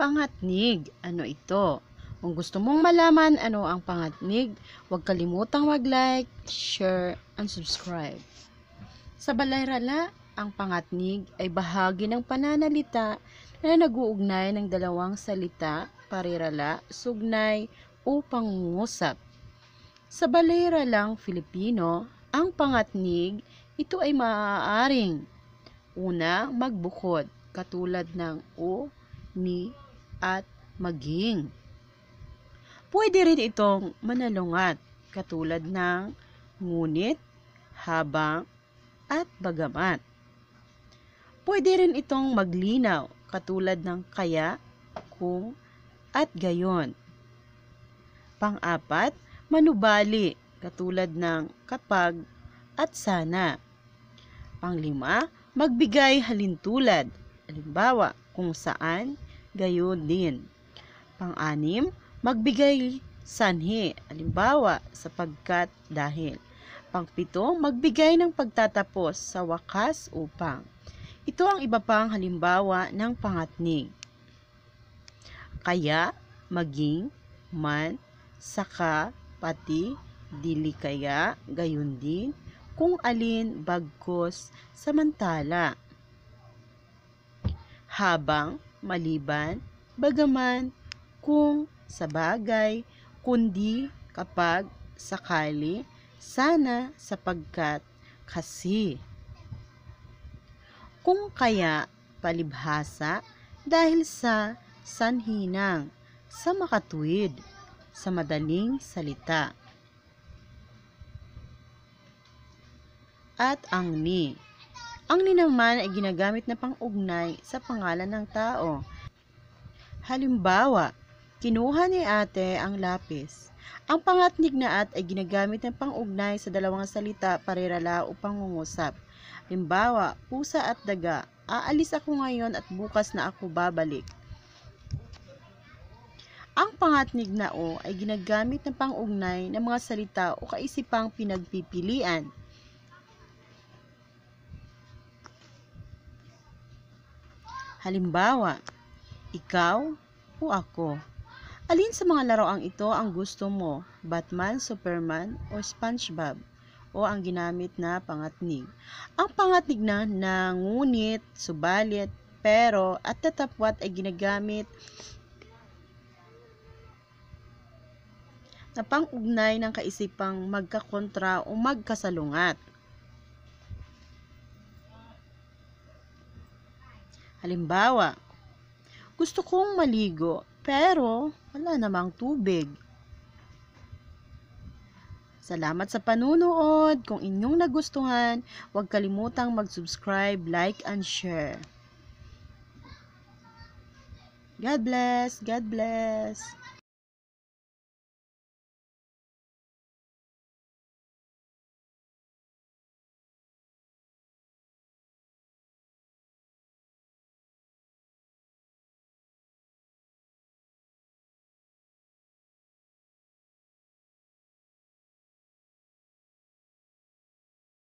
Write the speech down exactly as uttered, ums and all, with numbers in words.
Pangatnig. Ano ito? Kung gusto mong malaman ano ang pangatnig, huwag kalimutang mag-like, share, and subscribe. Sa Balayrala, ang pangatnig ay bahagi ng pananalita na naguugnay ng dalawang salita, parirala, sugnay, o pangungusap. Sa Balayralang Filipino, ang pangatnig, ito ay maaaring una, magbukod, katulad ng o, ni, at maging. Pwede rin itong manalungat, katulad ng ngunit, habang, at bagamat. Pwede rin itong maglinaw, katulad ng kaya, kung, at gayon. Pang-apat, manubali, katulad ng kapag, at sana. Pang-lima, magbigay halintulad, halimbawa, kung saan, gayon din. Pang-anim, magbigay sanhi, halimbawa sapagkat dahil. Pangpito, magbigay ng pagtatapos sa wakas upang. Ito ang iba pang halimbawa ng pangatnig. Kaya, maging, man, saka, pati, dili kaya, gayon din, kung alin, bagkus, samantala. Habang, maliban, bagaman, kung, sa bagay, kundi, kapag, sakali, sana, sapagkat, kasi. Kung kaya, palibhasa, dahil sa sanhinang, sa makatuwid, sa madaling salita. At ang ni. Ang ni naman ay ginagamit na pang-ugnay sa pangalan ng tao. Halimbawa, kinuha ni ate ang lapis. Ang pangatnig na at ay ginagamit ng pang-ugnay sa dalawang salita, parirala o pangungusap. Halimbawa, pusa at daga, aalis ako ngayon at bukas na ako babalik. Ang pangatnig na o ay ginagamit ng pang-ugnay ng mga salita o kaisipang pinagpipilian. Halimbawa, ikaw o ako. Alin sa mga laroang ito ang gusto mo? Batman, Superman, o SpongeBob? O ang ginamit na pangatnig. Ang pangatnig na nangunit, subalit, pero, at tatapwat ay ginagamit na pang-ugnay ng kaisipang magkakontra o magkasalungat. Halimbawa, gusto kong maligo, pero wala namang tubig. Salamat sa panunood. Kung inyong nagustuhan, huwag kalimutang mag-subscribe, like, and share. God bless, God bless.